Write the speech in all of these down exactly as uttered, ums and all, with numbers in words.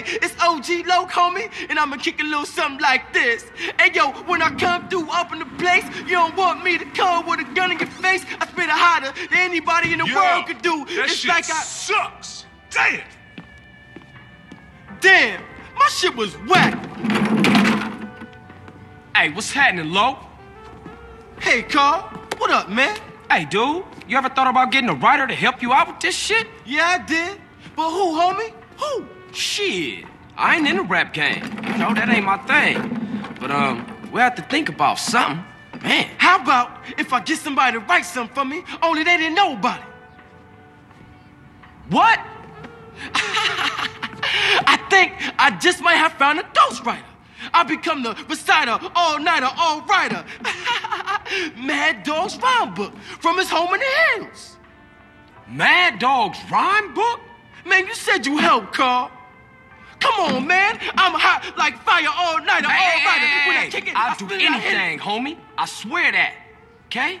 Hey, it's O G Loc, homie, and I'ma kick a little something like this. Hey, yo, when I come through up in the place, you don't want me to come with a gun in your face. I spit it hotter than anybody in the yo, world could do. That it's shit like I... sucks. Damn. Damn, my shit was whack. Hey, what's happening, Loc? Hey, Carl, what up, man? Hey, dude, you ever thought about getting a writer to help you out with this shit? Yeah, I did. But who, homie? Who? Shit, I ain't in the rap game. You know, that ain't my thing. But, um, we have to think about something. Man, how about if I get somebody to write something for me, only they didn't know about it? What? I think I just might have found a ghostwriter. I become the reciter, all-nighter, all-writer. Madd Dogg's rhyme book from his home in the hills. Madd Dogg's rhyme book? Man, you said you helped, Carl. Come on, man. I'm hot like fire all-nighter, hey, all-writer. Hey, hey, I kick it, I'll I do anything, homie. I swear that, okay?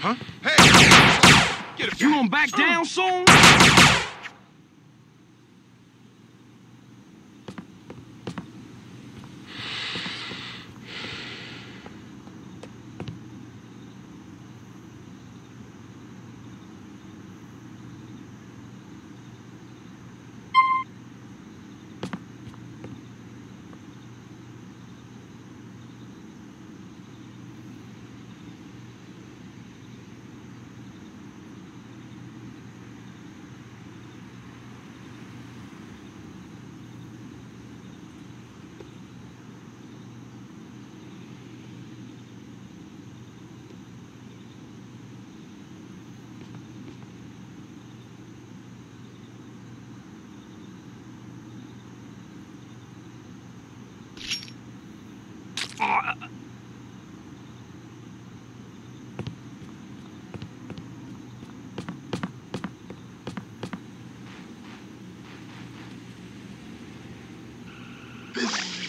Huh? Hey! Get it. You gonna back down soon?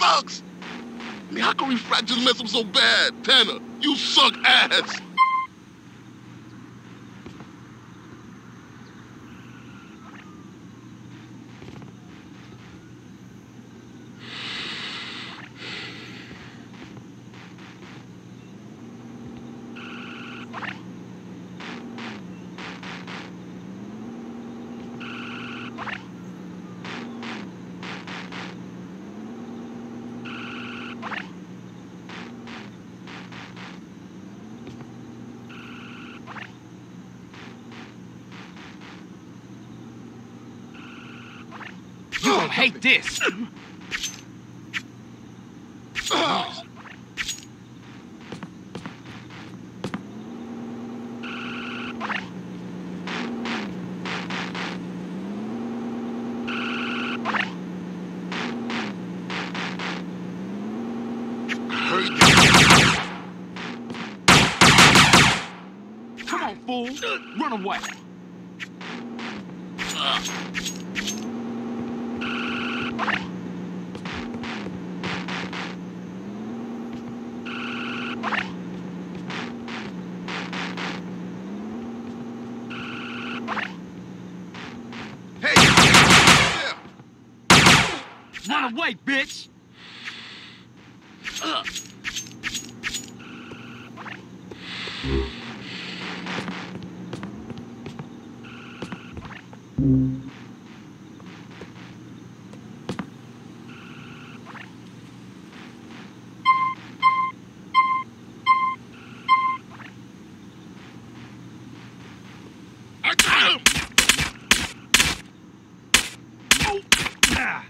sucks. I mean, how can refractors mess up so bad? Tanner, you suck ass. I hate this. Nice. Come on, fool. Run away. Run away, bitch! Ugh. I got him! Oh. Ah.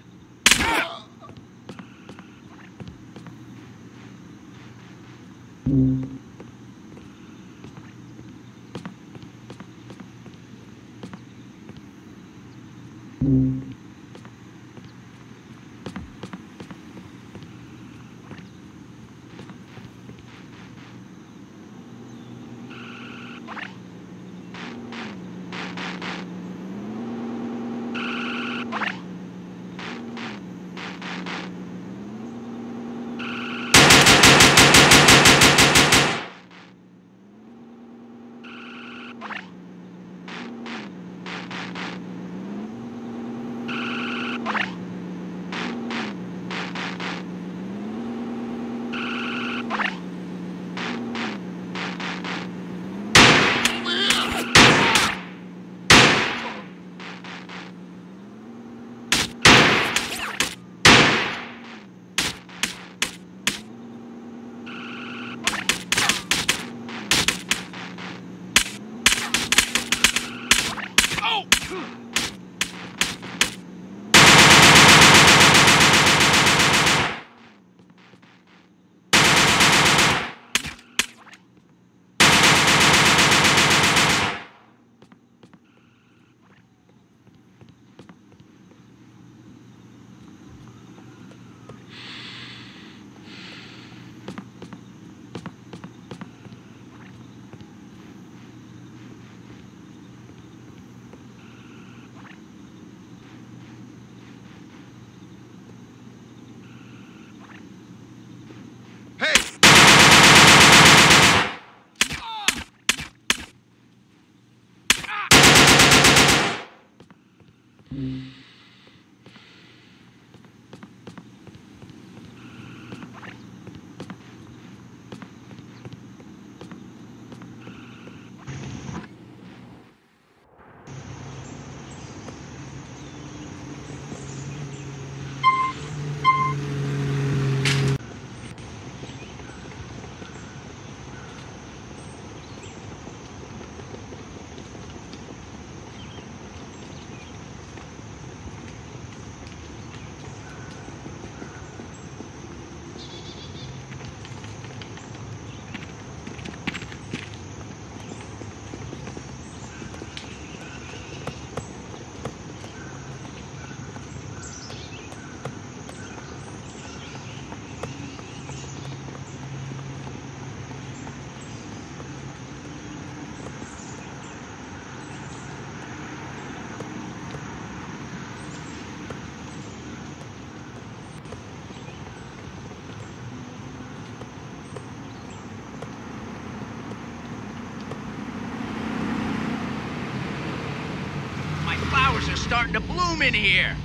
starting to bloom in here.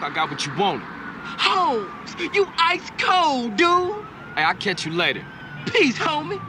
I got what you wanted. Holmes, you ice cold, dude. Hey, I'll catch you later. Peace, homie.